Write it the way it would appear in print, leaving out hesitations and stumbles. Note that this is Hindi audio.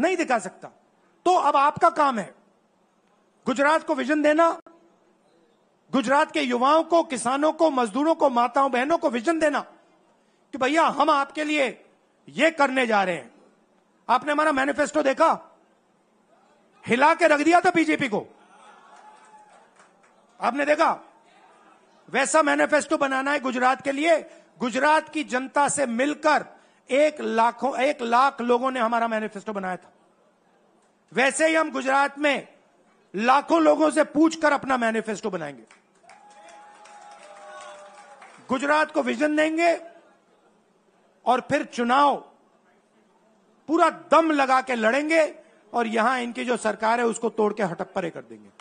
नहीं दिखा सकता। तो अब आपका काम है गुजरात को विजन देना, गुजरात के युवाओं को, किसानों को, मजदूरों को, माताओं बहनों को विजन देना कि भैया हम आपके लिए ये करने जा रहे हैं। आपने हमारा मैनिफेस्टो देखा, हिला के रख दिया था बीजेपी को, आपने देखा। वैसा मैनिफेस्टो बनाना है गुजरात के लिए। गुजरात की जनता से मिलकर 1 लाख लोगों ने हमारा मैनिफेस्टो बनाया था। वैसे ही हम गुजरात में लाखों लोगों से पूछकर अपना मैनिफेस्टो बनाएंगे। गुजरात को विजन देंगे और फिर चुनाव पूरा दम लगा के लड़ेंगे और यहां इनकी जो सरकार है उसको तोड़ के हटप्परे कर देंगे।